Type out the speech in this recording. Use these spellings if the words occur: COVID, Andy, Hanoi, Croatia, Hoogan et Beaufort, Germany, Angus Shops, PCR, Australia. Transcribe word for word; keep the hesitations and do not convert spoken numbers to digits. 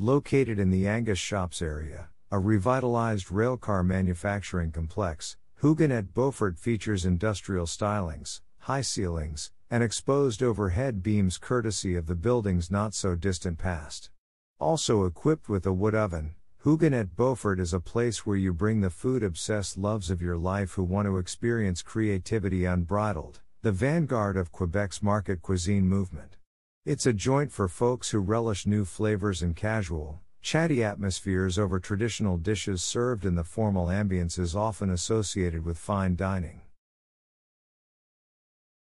Located in the Angus Shops area, a revitalized railcar manufacturing complex, Hoogan et Beaufort features industrial stylings, high ceilings, and exposed overhead beams courtesy of the building's not-so-distant past. Also equipped with a wood oven, Hoogan et Beaufort is a place where you bring the food-obsessed loves of your life who want to experience creativity unbridled, the vanguard of Quebec's market cuisine movement. It's a joint for folks who relish new flavors and casual, chatty atmospheres over traditional dishes served in the formal ambiances often associated with fine dining.